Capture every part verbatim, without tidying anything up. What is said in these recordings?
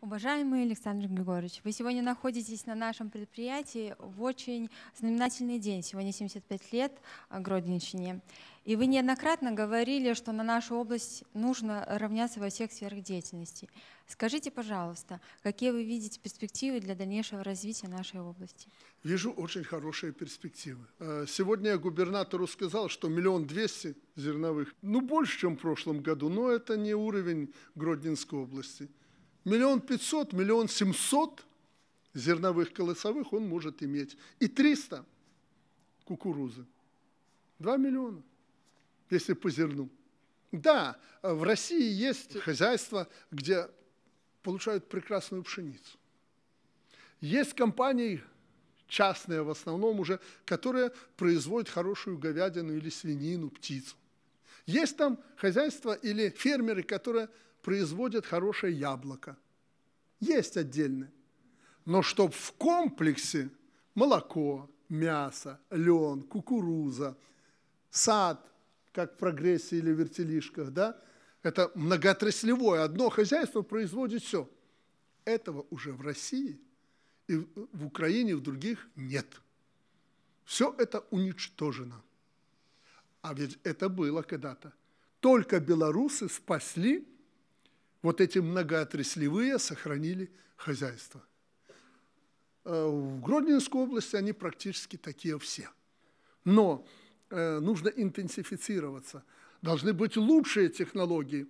Уважаемый Александр Григорьевич, вы сегодня находитесь на нашем предприятии в очень знаменательный день. Сегодня семьдесят пять лет Гродненщине. И вы неоднократно говорили, что на нашу область нужно равняться во всех сферах деятельности. Скажите, пожалуйста, какие вы видите перспективы для дальнейшего развития нашей области? Вижу очень хорошие перспективы. Сегодня губернатору сказал, что миллион двести зерновых, ну больше, чем в прошлом году, но это не уровень Гродненской области. Миллион пятьсот, миллион семьсот зерновых колосовых он может иметь. И триста кукурузы. Два миллиона, если по зерну. Да, в России есть хозяйства, где получают прекрасную пшеницу. Есть компании, частные в основном уже, которые производят хорошую говядину или свинину, птицу. Есть там хозяйства или фермеры, которые производят хорошее яблоко. Есть отдельное. Но чтобы в комплексе молоко, мясо, лен, кукуруза, сад, как в прогрессе или вертелишках, да, это многоотраслевое. Одно хозяйство производит все. Этого уже в России и в Украине, и в других нет. Все это уничтожено. А ведь это было когда-то. Только белорусы спасли вот эти многоотраслевые, сохранили хозяйство. В Гродненской области они практически такие все. Но нужно интенсифицироваться. Должны быть лучшие технологии,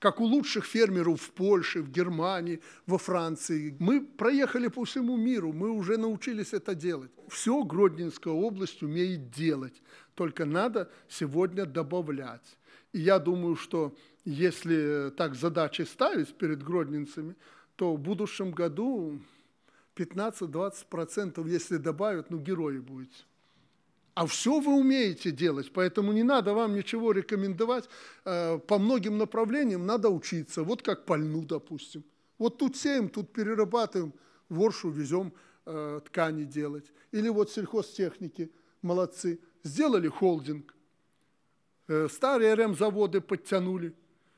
как у лучших фермеров в Польше, в Германии, во Франции. Мы проехали по всему миру, мы уже научились это делать. Все Гродненская область умеет делать, только надо сегодня добавлять. И я думаю, что если так задачи ставить перед гродненцами, то в будущем году пятнадцать-двадцать процентов, если добавят, ну герои будете. А все вы умеете делать, поэтому не надо вам ничего рекомендовать. По многим направлениям надо учиться, вот как по льну, допустим. Вот тут сеем, тут перерабатываем, воршу везем ткани делать. Или вот сельхозтехники, молодцы, сделали холдинг. Старые эр эм-заводы подтянули,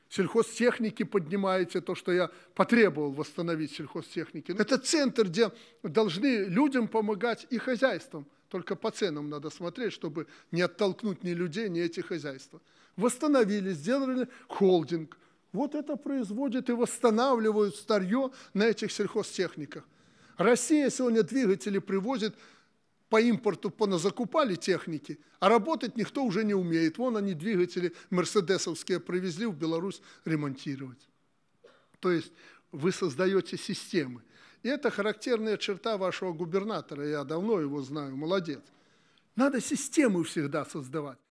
сельхозтехники поднимаете, то, что я потребовал восстановить сельхозтехники. Это центр, где должны людям помогать и хозяйствам. Только по ценам надо смотреть, чтобы не оттолкнуть ни людей, ни эти хозяйства. Восстановили, сделали холдинг. Вот это производит и восстанавливают старье на этих сельхозтехниках. Россия сегодня двигатели привозит, по импорту поназакупали техники, а работать никто уже не умеет. Вон они двигатели мерседесовские привезли в Беларусь ремонтировать. То есть вы создаете системы. И это характерная черта вашего губернатора, я давно его знаю, молодец. Надо систему всегда создавать.